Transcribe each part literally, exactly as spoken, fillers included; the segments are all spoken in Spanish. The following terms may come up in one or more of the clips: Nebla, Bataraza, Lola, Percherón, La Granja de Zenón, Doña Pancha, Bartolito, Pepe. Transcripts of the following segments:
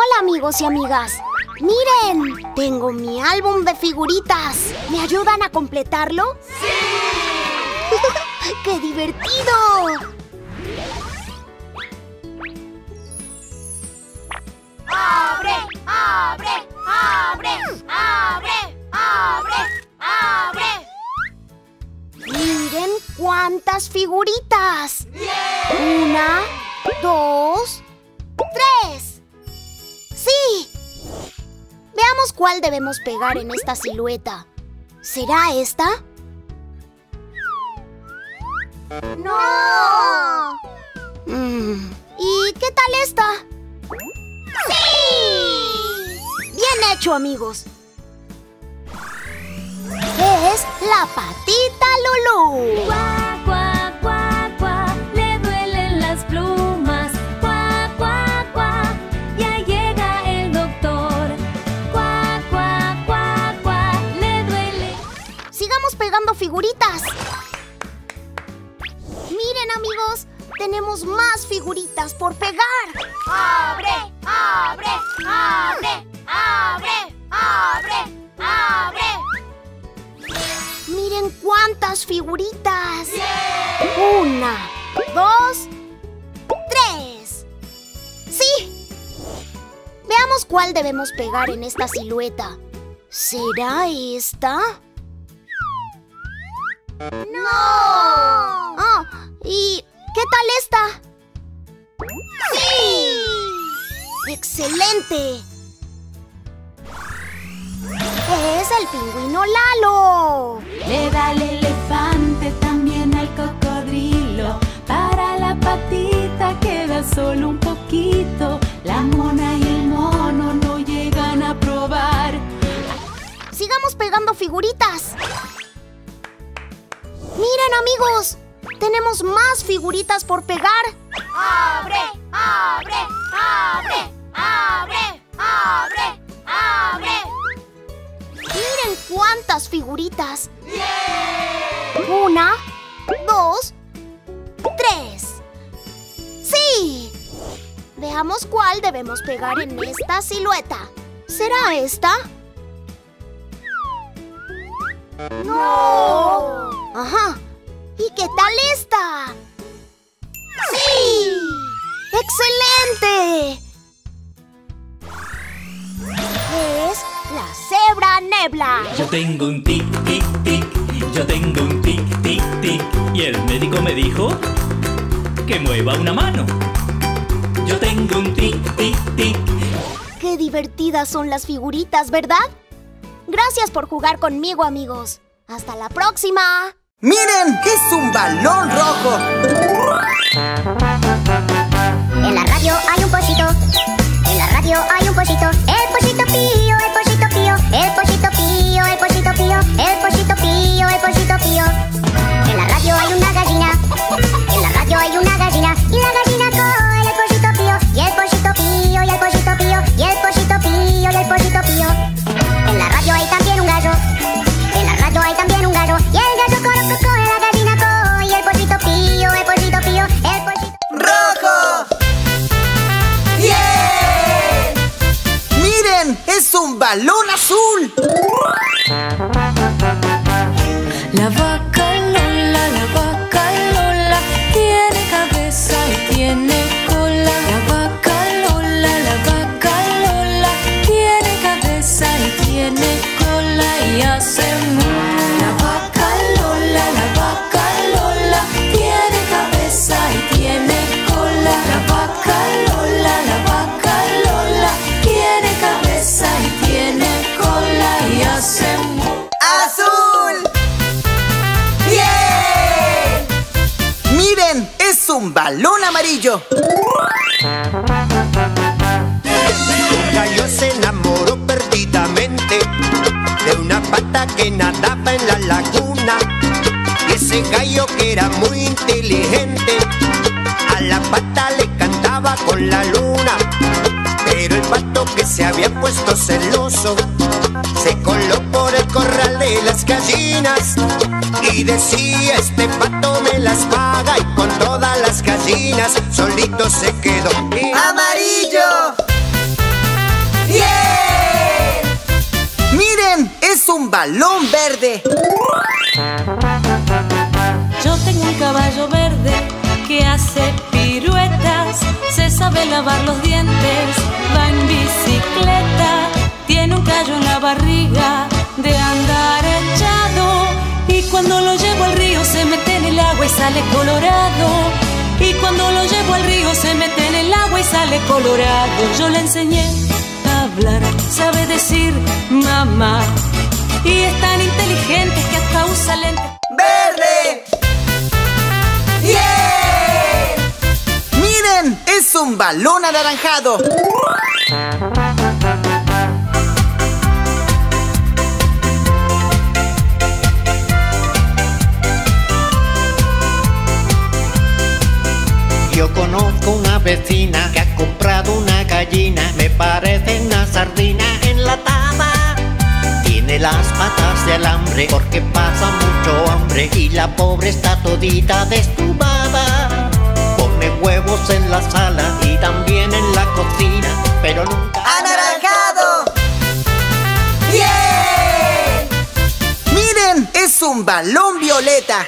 Hola amigos y amigas. ¡Miren! Tengo mi álbum de figuritas. ¿Me ayudan a completarlo? ¡Sí! ¡Qué divertido! ¡Abre! ¡Abre! ¡Abre! ¡Abre! ¡Abre! ¡Abre! ¡Miren cuántas figuritas! ¡Bien! ¡Una! ¡Dos! ¡Tres! ¡Sí! Veamos cuál debemos pegar en esta silueta. ¿Será esta? ¡No! Mm. ¿Y qué tal esta? ¡Sí! ¡Bien hecho, amigos! Es la patita Lulú. ¡Guau, guau, guau, guau! Le duelen las plumas. ¡Guau, guau, guau! Ya llega el doctor. ¡Guau, guau, guau, guau! Le duele. Sigamos pegando figuritas. Miren, amigos. ¡Tenemos más figuritas por pegar! ¡Abre! ¡Abre! ¡Abre! ¡Abre! ¡Abre! ¡Abre! ¡Miren cuántas figuritas! ¡Bien! ¡Una! ¡Dos! ¡Tres! ¡Sí! Veamos cuál debemos pegar en esta silueta. ¿Será esta? ¡No! Oh, y... ¿qué tal esta? ¡Sí! ¡Excelente! ¡Es el pingüino Lalo! Le da al elefante, también al cocodrilo. Para la patita queda solo un poquito. La mona y el mono no llegan a probar. ¡Sigamos pegando figuritas! ¡Miren, amigos! ¡Tenemos más figuritas por pegar! ¡Abre! ¡Abre! ¡Abre! ¡Abre! ¡Abre! ¡Abre! ¡Miren cuántas figuritas! ¡Bien! ¡Una! ¡Dos! ¡Tres! ¡Sí! Veamos cuál debemos pegar en esta silueta. ¿Será esta? ¡No! ¡Ajá! ¿Y qué tal esta? ¡Sí! ¡Excelente! Es la cebra Nebla. Yo tengo un tic, tic, tic. Yo tengo un tic, tic, tic. Y el médico me dijo que mueva una mano. Yo tengo un tic, tic, tic. ¡Qué divertidas son las figuritas, ¿verdad? Gracias por jugar conmigo, amigos. ¡Hasta la próxima! ¡Miren! ¡Es un balón rojo! En la radio hay un pollito. En la radio hay un pollito. El pollito pío, el pollito pío. El pollito pío, el pollito pío. El pollito pío, el pollito pío. En la radio hay una gallina. En la radio hay una gallina. Y la gallina con el pollito pío. Y el pollito pío, y el pollito pío. Y el pollito pío, y el pollito pío. En la radio hay también un gallo. En la radio hay también un gallo. Y el gallo con ¡es un balón azul! La vaca Lola, la vaca Lola, tiene cabeza y tiene cola. La vaca Lola, la vaca Lola, tiene cabeza y tiene cola y hace mu. La vaca Lola, la vaca Lola, tiene cabeza y tiene cola. La vaca Lola, la vaca Lola, tiene cabeza y tiene cola y hace ¡azul! ¡Yeah! ¡Miren! ¡Es un balón amarillo! Un gallo se enamoró perdidamente de una pata que nadaba en la laguna. Y ese gallo que era muy inteligente a la pata le cantaba con la luna. Pero el pato que se había puesto celoso se coló por el corral de las gallinas y decía: este pato me las paga. Y con todas las gallinas solito se quedó. ¡Amarillo! balón verde. Yo tengo un caballo verde que hace piruetas, se sabe lavar los dientes, va en bicicleta, tiene un callo en la barriga de andar echado, y cuando lo llevo al río se mete en el agua y sale colorado. Y cuando lo llevo al río se mete en el agua y sale colorado. Yo le enseñé a hablar, sabe decir mamá, y es tan inteligente que hasta usa lentes. ¡Verde! ¡Yeah! ¡Miren! ¡Es un balón anaranjado! Yo conozco una vecina que ha comprado una gallina, me parece una sardina enlatada. Tiene las patas de alambre porque pasa mucho hambre y la pobre está todita desplumada. Pone huevos en la sala y también en la cocina, pero nunca... ¡Anaranjado! ¡Yeah! ¡Miren! ¡Es un balón violeta!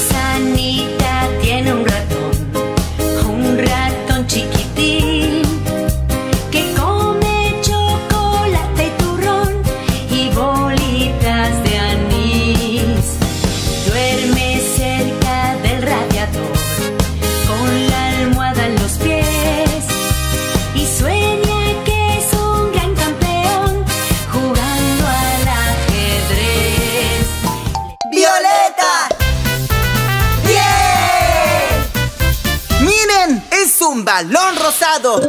Susanita tiene un ratón, un ratón chiquitín, balón rosado.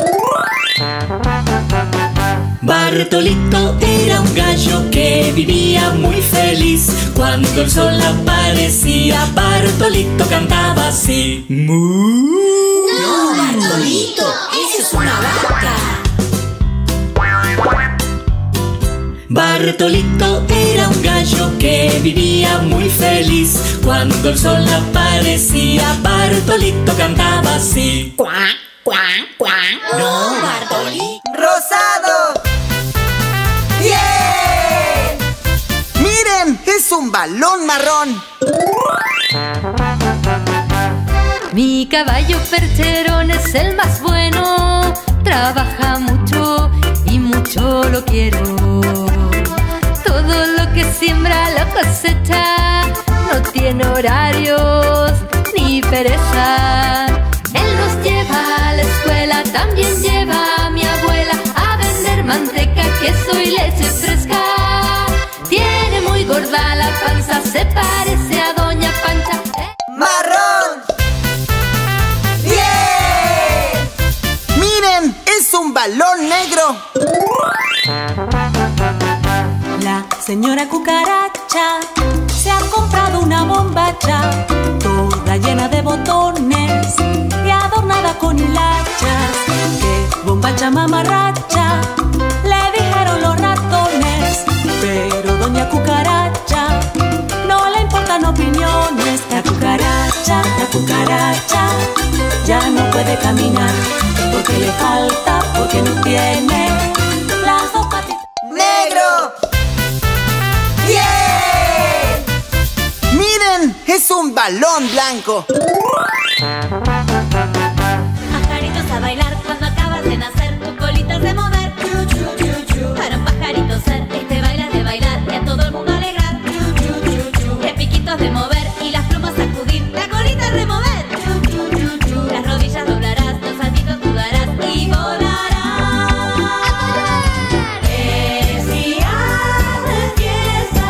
Bartolito era un gallo que vivía muy feliz. Cuando el sol aparecía, Bartolito cantaba así: ¡Mu! ¡No, Bartolito! ¡Eso es una vaca! Bartolito era un gallo que vivía muy feliz. Cuando el sol aparecía, Bartolito cantaba así: ¡Cuac! ¡Cuán, cuán! ¡No, Bartolí! ¡Rosado! ¡Yeah! ¡Miren! ¡Es un balón marrón! Mi caballo percherón es el más bueno, trabaja mucho y mucho lo quiero. Todo lo que siembra lo cosecha, no tiene horarios ni pereza. Él nos lleva a la escuela, también lleva a mi abuela a vender manteca, queso y leche fresca. Tiene muy gorda la panza, se parece a Doña Pancha. ¿Eh? ¡Marrón! ¡Bien! ¡Miren! ¡Es un balón negro! La señora cucaracha se ha comprado una bombacha toda llena de botones y adornada con hilachas. ¡Qué bombacha mamarracha!, le dijeron los ratones. Pero Doña Cucaracha no le importan opiniones. La cucaracha, la cucaracha ya no puede caminar porque le falta, porque no tiene las dos patitas. ¡Negro! ¡Yeah! ¡Miren! ¡Es un balón blanco! Pajaritos a bailar cuando acabas de nacer, tu colita de mover. Para un pajarito ser, este bailas de bailar y a todo el mundo alegrar. De piquitos de mover y las plumas sacudir, la colita remover. Las rodillas doblarás, los saltitos dudarás y volarás. Es día de fiesta,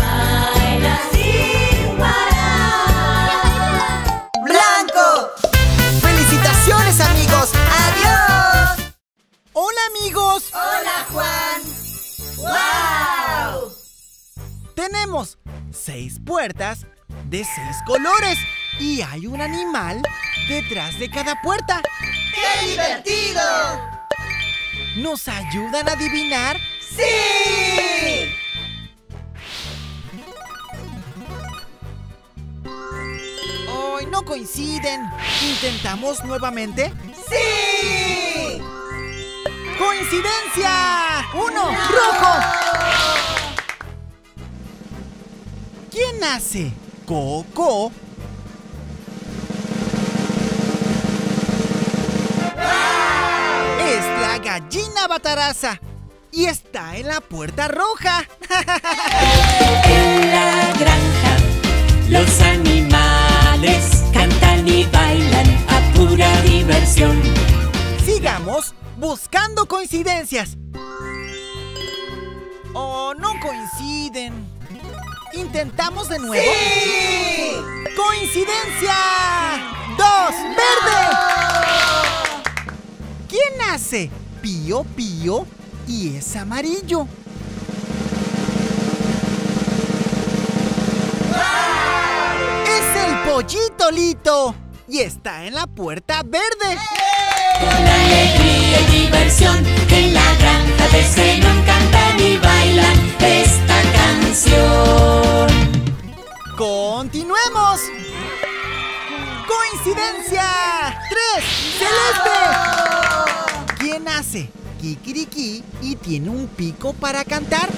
baila sin parar. ¡Blanco! ¡Felicitaciones, amigos! ¡Adiós! ¡Hola, amigos! ¡Hola, Juan! ¡Wow! Tenemos seis puertas de seis colores y hay un animal detrás de cada puerta. ¡Qué divertido! ¿Nos ayudan a adivinar? ¡Sí! ¡Ay, no coinciden! ¿Intentamos nuevamente? ¡Sí! ¡Coincidencia! ¡Uno! ¡No! ¡Rojo! ¿Quién hace Coco? ¡Ah! Es la gallina Bataraza. Y está en la puerta roja. En la granja los animales cantan y bailan a pura diversión. Sigamos buscando coincidencias. Oh, no coinciden. Intentamos de nuevo. ¡Sí! ¡Coincidencia! ¡Dos! ¡Verde! ¡No! ¿Quién hace pío pío y es amarillo? ¡Ah! Es el pollito Lito y está en la puerta verde. Con alegría y diversión, en la granja de Zenón cantan y bailan esta canción. ¡Continuemos! ¡Coincidencia! ¡Tres! ¡Celeste! ¿Quién hace kikiriki y tiene un pico para cantar?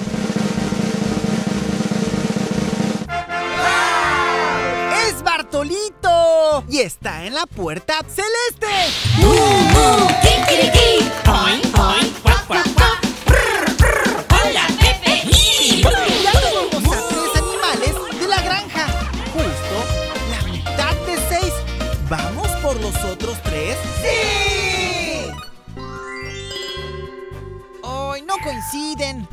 ¡Es Bartolito! Y está en la puerta celeste. ¡Mu, mu, kikiriki! ¡Oin, oin, guap, guap, guap! ¡Prr, prr! ¡Hola, Pepe! Ya tenemos a tres animales de la granja. Justo la mitad de seis. ¿Vamos por los otros tres? ¡Sí! ¡Hoy no coinciden!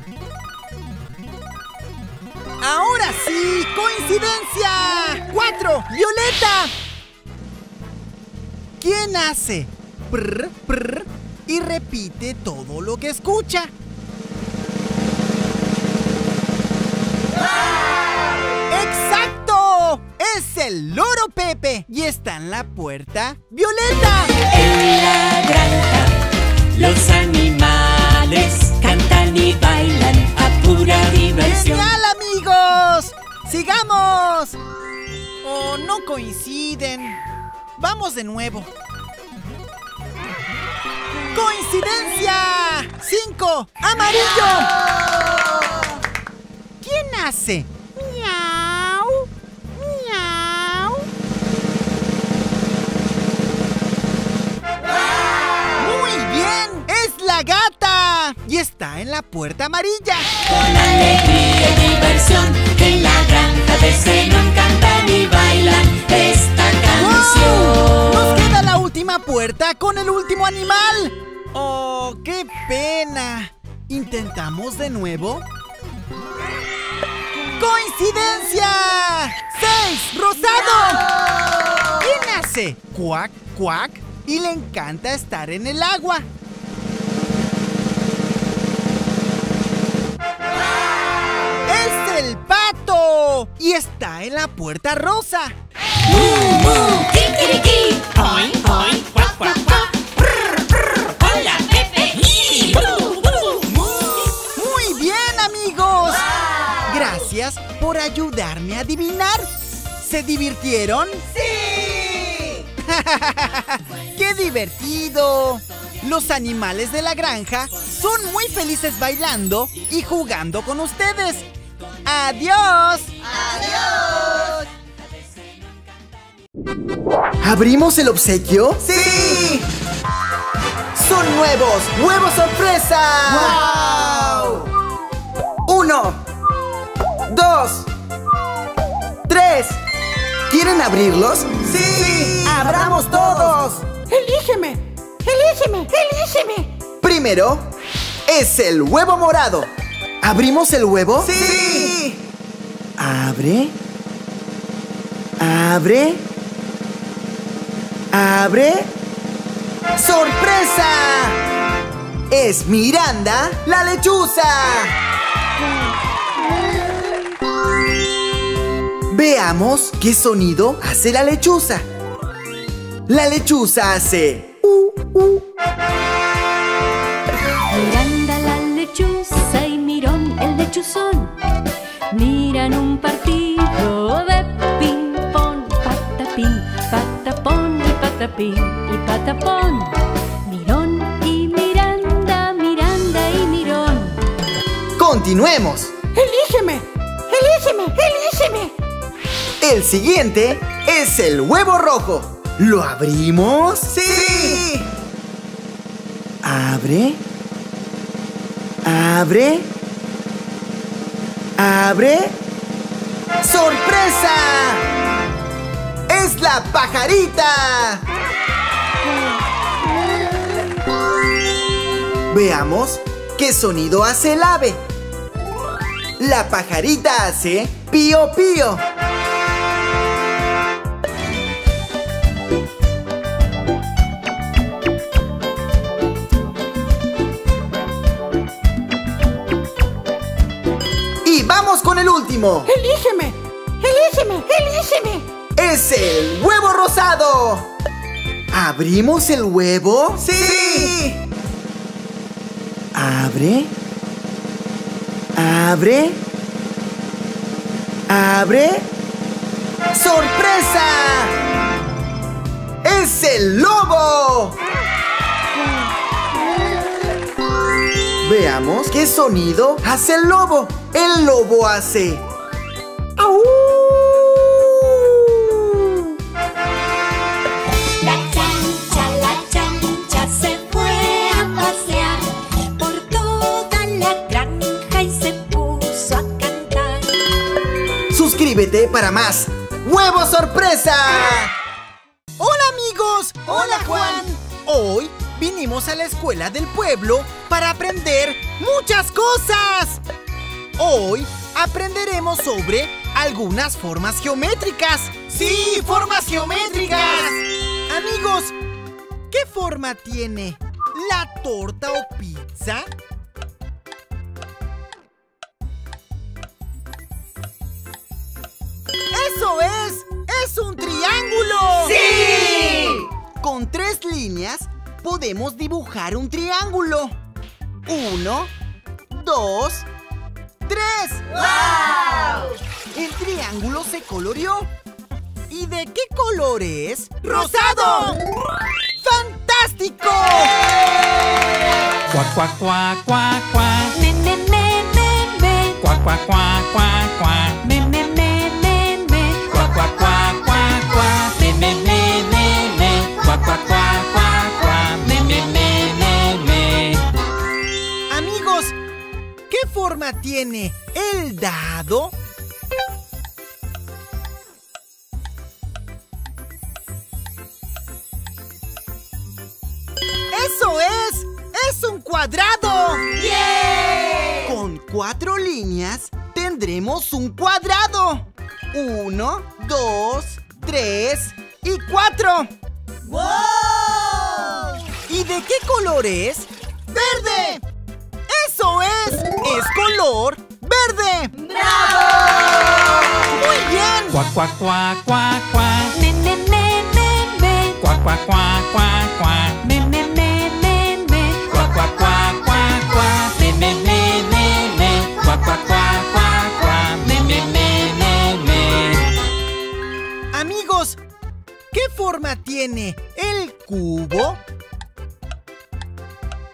¡Ahora sí! ¡Coincidencia! ¡Cuatro! ¡Violeta! ¿Quién hace prr, prr y repite todo lo que escucha? ¡Ah! ¡Exacto! Es el loro Pepe y está en la puerta violeta. En la granja los animales cantan y bailan a pura diversión. ¡Genial, amigos! ¡Sigamos! Oh, no coinciden. Vamos de nuevo. ¡Coincidencia! ¡Cinco! ¡Amarillo! ¿Quién hace miau, miau? ¡Muy bien! ¡Es la gata! Y está en la puerta amarilla. Con alegría y diversión, en la granja de Zenón cantan y bailan esta canción. ¡Wow! Nos queda la última puerta con el último animal. ¡Oh, qué pena! ¿Intentamos de nuevo? ¡Coincidencia! ¡Seis! ¡Rosado! ¡No! ¿Quién hace cuac, cuac y le encanta estar en el agua? ¡Es el pato! Y está en la puerta rosa. ¡Mu, mu! ¡Kikiriki! ¡Oin, oin! ¡Cuac, cuac, cuac! ¡Hola, Pepe! ¡Muy bien, amigos! Gracias por ayudarme a adivinar. ¿Se divirtieron? ¡Sí! ¡Qué divertido! Los animales de la granja son muy felices bailando y jugando con ustedes. ¡Adiós! ¡Adiós! ¿Abrimos el obsequio? ¡Sí! ¡Son nuevos! ¡Huevos sorpresa! ¡Wow! Uno, dos, tres. ¿Quieren abrirlos? ¡Sí! ¡Sí! ¡Abramos todos! ¡Elígeme! ¡Elígeme! ¡Elígeme! Primero es el huevo morado. ¿Abrimos el huevo? ¡Sí! ¡Sí! Abre. Abre. Abre. ¡Sorpresa! Es Miranda, la lechuza. Veamos qué sonido hace la lechuza. La lechuza hace uh, uh. Miranda, la lechuza y Mirón, el lechuzón, miran un partido de ping-pong. Patapín, patapón y patapín y patapón. Mirón y Miranda, ¡Continuemos! ¡Elígeme! ¡Elígeme! ¡Elígeme! El siguiente es el huevo rojo. ¿Lo abrimos? ¡Sí! ¡Sí! Abre. Abre. Abre. ¡Sorpresa! ¡Es la pajarita! Veamos qué sonido hace el ave. La pajarita hace pío pío. Y vamos con el último. ¡Elígeme! ¡Elígeme! ¡Elígeme! ¡Es el huevo rosado! ¿Abrimos el huevo? ¡Sí! ¡Sí! Abre. Abre. Abre. ¡Sorpresa! ¡Es el lobo! Veamos qué sonido hace el lobo. El lobo hace... ¡Au! Suscríbete para más ¡Huevo Sorpresa! ¡Hola amigos! ¡Hola Juan! Hoy vinimos a la escuela del pueblo para aprender muchas cosas. Hoy aprenderemos sobre algunas formas geométricas. ¡Sí! ¡Formas geométricas! Amigos, ¿qué forma tiene la torta o pizza? ¡Eso es! ¡Es un triángulo! ¡Sí! Con tres líneas podemos dibujar un triángulo. Uno, dos, tres. ¡Wow! El triángulo se coloreó. ¿Y de qué color es? ¡Rosado! ¡Fantástico! ¡Cuac, cuac, cuac, cuac, cuac! ¡Me, me, me, me, me! ¡Cuac, cuac, cuac, cuac, cuac! ¡Me, me, me! Amigos, ¿qué forma tiene el dado? ¡Eso es! ¡Es un cuadrado! ¡Bien! Con cuatro líneas tendremos un cuadrado. Uno, dos, tres y cuatro. ¡Wow! ¿Y de qué color es? ¡Verde! ¡Eso es! ¡Es color verde! ¡Bravo! ¡Muy bien! ¡Cuac, cuac, cuac, cuac, cuac! ¡Me, me, me, me, me! ¡Cuac, cuac, cuac, cuac, cuac! ¡Me, me, me, me, me! ¡Cuac, cuac, cuac, cuac, cuac! ¡Me, me, me, me, me! ¡Cuac, cuac, cuac, cuac, cuac! ¡Me, me, me! Amigos, ¿qué forma tiene el cubo?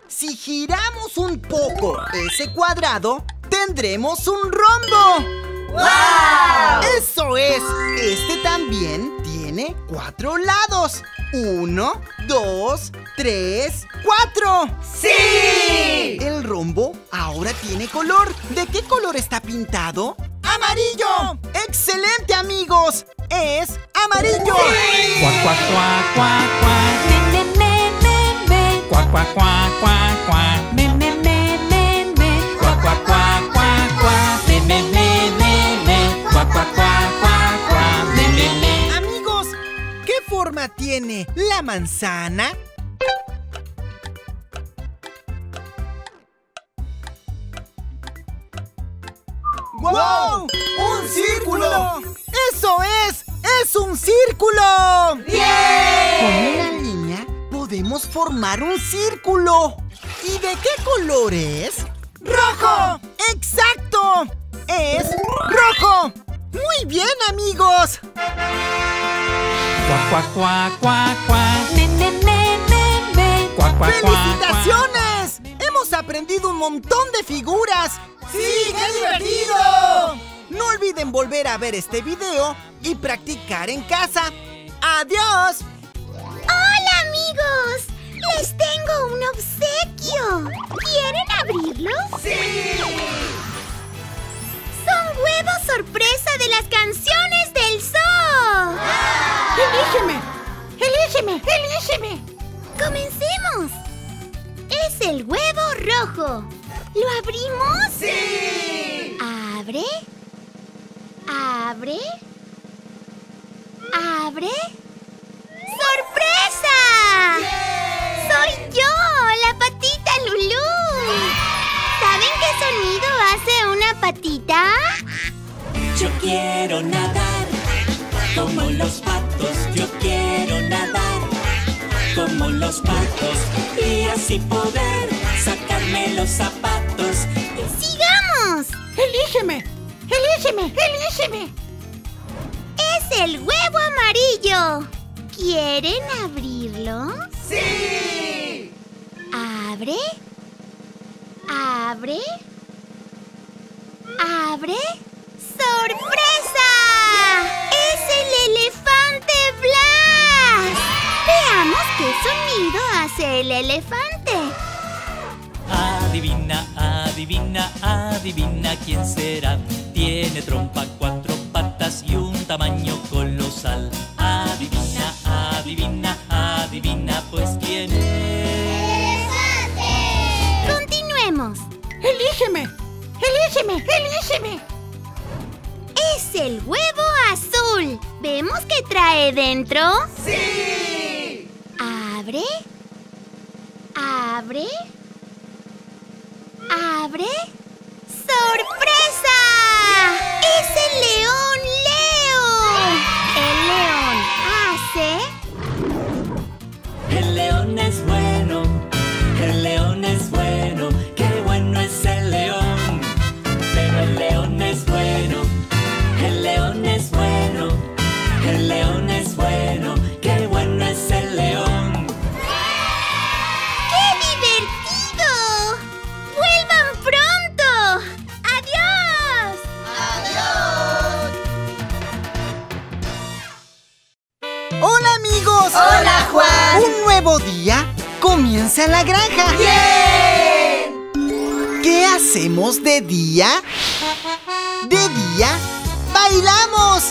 Si giramos un poco ese cuadrado, tendremos un rombo. ¡Wow! ¡Eso es! Este también tiene cuatro lados. Uno, dos, tres, cuatro. ¡Sí! El rombo ahora tiene color. ¿De qué color está pintado? ¡Amarillo! ¡Excelente, amigos! ¡Es amarillo! ¡Sí! ¡Cuac, cuac, cuac, cuac, cuac! ¡Me, me, me, me, me! ¡Cuac, cuac, cuac, cuac, cuac! ¡Me, me, me, me, me! ¡Cuac, cuac, cuac, cuac, cuac! ¡Me, me, me, me, me! ¡Cuac, cuac, cuac, cuac, cuac! ¡Me, me, me! Amigos, ¿qué forma tiene la manzana? ¡Wow! ¡Un círculo! ¡Eso es! ¡Es un círculo! ¡Bien! Con una línea podemos formar un círculo. ¿Y de qué color es? ¡Rojo! ¡Exacto! ¡Es rojo! ¡Muy bien, amigos! ¡Cuac, cuac, cuac, cuac, cuac! ¡Me, me, me, me, me! ¡Cuac, cuac, cuac! ¡Felicitaciones! ¡Hemos aprendido un montón de figuras! ¡Sí, qué divertido! No olviden volver a ver este video y practicar en casa. ¡Adiós! ¡Hola, amigos! ¡Les tengo un obsequio! ¿Quieren abrirlo? ¡Sí! ¡Son huevos sorpresa de las canciones del zoo! ¡Ah! ¡Elígeme! ¡Elígeme! ¡Elígeme! ¡Comencemos! ¡Es el huevo rojo! ¿Lo abrimos? ¡Sí! Abre. Abre. Abre. ¡Sorpresa! ¡Yay! ¡Soy yo, la patita Lulú! ¿Saben qué sonido hace una patita? Yo quiero nadar, como los patos. Yo quiero nadar, como los patos. Y así poder sacarme los zapatos. ¡Sigamos! ¡Elígeme! ¡Elígeme! ¡Elígeme! ¡Es el huevo amarillo! ¿Quieren abrirlo? ¡Sí! Abre. Abre. Abre. ¡Sorpresa! ¡Es el elefante Blas! Veamos qué sonido hace el elefante. Adivina, adivina, adivina quién será. Tiene trompa, cuatro patas y un tamaño colosal. Adivina, adivina, adivina, pues quién es. ¡Elefante! Continuemos. ¡Elígeme! ¡Elígeme! ¡Elígeme! ¡Es el huevo azul! ¿Vemos qué trae dentro? ¡Sí! Abre. Abre. Abre. ¡Sorpresa! Yeah. ¡Es el león Leo! El león hace... El león es bueno, el león es bueno, qué bueno es el león. Pero el león es bueno, el león es bueno, el león es bueno, qué bueno es el león. ¡Hola, Juan! Un nuevo día comienza en la granja. ¡Bien! ¿Qué hacemos de día? De día, ¡bailamos!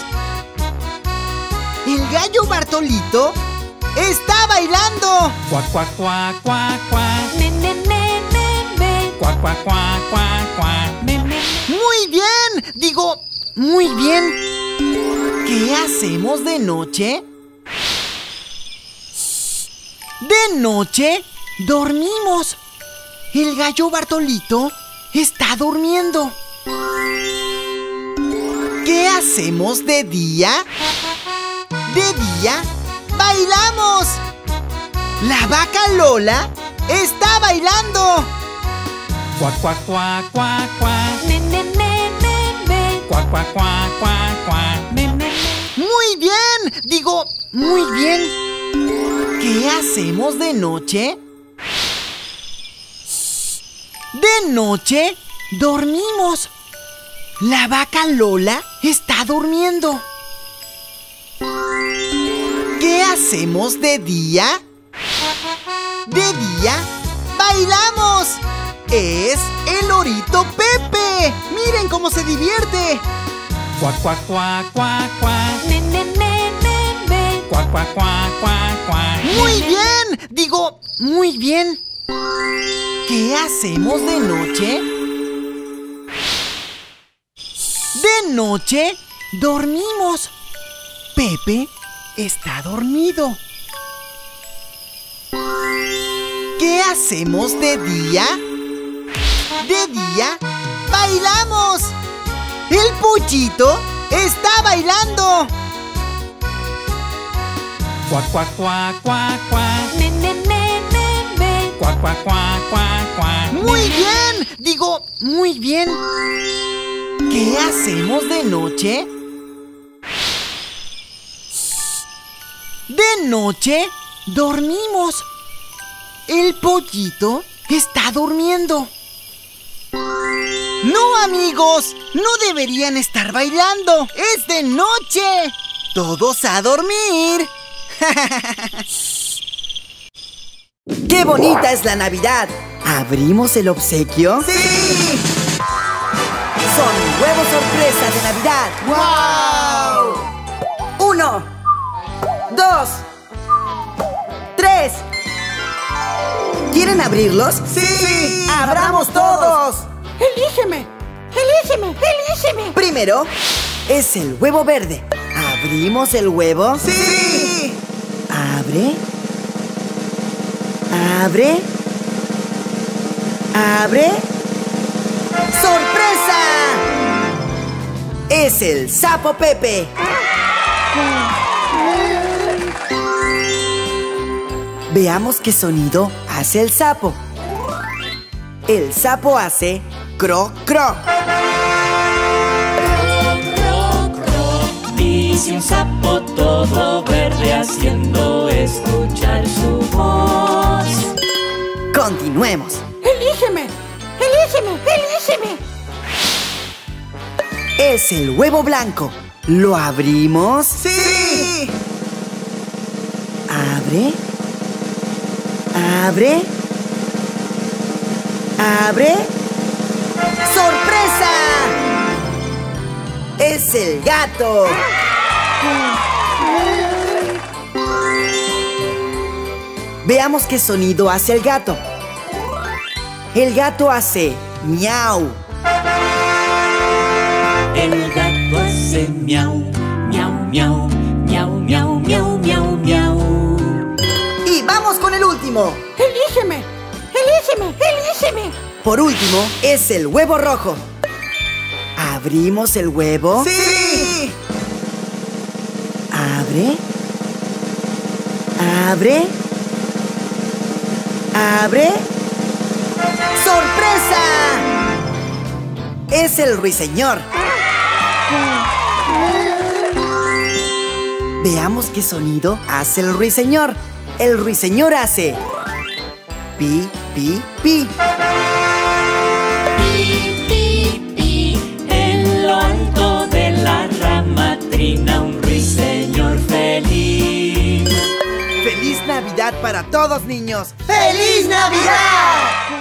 El gallo Bartolito está bailando. ¡Cuac, cuac, cuac, cuac, cuac! ¡Me, me, me, me, me! ¡Cuac, cuac, cuac, cuac, cuac! ¡Me, me, me! ¡Muy bien! Digo, muy bien. ¿Qué hacemos de noche? De noche, dormimos. El gallo Bartolito está durmiendo. ¿Qué hacemos de día? De día, bailamos. La vaca Lola está bailando. Cuac, cuac, cuac, cuac, cuac. Me, me, me, me, me. Cuac, cuac, cuac, cuac, cuac. Me, me, me. Muy bien. Digo, muy bien. ¿Qué hacemos de noche? De noche, dormimos. La vaca Lola está durmiendo. ¿Qué hacemos de día? De día, bailamos. Es el orito Pepe. Miren cómo se divierte. Cuac, cuac, cuac, cuac, cuac. Me, me, me, me, me. Cuac, cuac, cuac, cuac. ¡Muy bien! Digo, muy bien. ¿Qué hacemos de noche? De noche, dormimos. Pepe está dormido. ¿Qué hacemos de día? De día, bailamos. El pollito está bailando. Cuac, cuac, cuac, cuac, cuac. Me, me, me, me, me. Cuac, cuac, cuac, cuac, cuac. ¡Muy bien! Digo, muy bien. ¿Qué hacemos de noche? De noche, dormimos. El pollito está durmiendo. No, amigos, no deberían estar bailando. Es de noche. Todos a dormir. ¡Qué bonita es la Navidad! ¿Abrimos el obsequio? ¡Sí! Son huevos sorpresa de Navidad. ¡Wow! Uno, dos, tres. ¿Quieren abrirlos? ¡Sí! ¡Abramos todos! ¡Elígeme! ¡Elígeme! ¡Elígeme! Primero es el huevo verde. ¿Abrimos el huevo? ¡Sí! Abre. Abre. Abre. ¡Sorpresa! Es el sapo Pepe. Veamos qué sonido hace el sapo. El sapo hace croc croc. Croc croc croc. Dice un sapo todo verde haciendo escuchar su voz. Continuemos. Elígeme, elígeme, elígeme. Es el huevo blanco. ¿Lo abrimos? Sí. Abre. Abre. Abre. ¡Sorpresa! Es el gato. Veamos qué sonido hace el gato. El gato hace miau. El gato hace miau, miau, miau, miau, miau, miau, miau, miau. Y vamos con el último. ¡Elígeme! ¡Elígeme! ¡Elígeme! Por último, es el huevo rojo. ¿Abrimos el huevo? ¡Sí! Abre. Abre. Abre. ¡Sorpresa! Es el ruiseñor. Veamos qué sonido hace el ruiseñor. El ruiseñor hace... pi, pi, pi. Pi, pi, pi. En lo alto de la rama trina un ruiseñor feliz. ¡Feliz Navidad para todos, niños! ¡Feliz Navidad!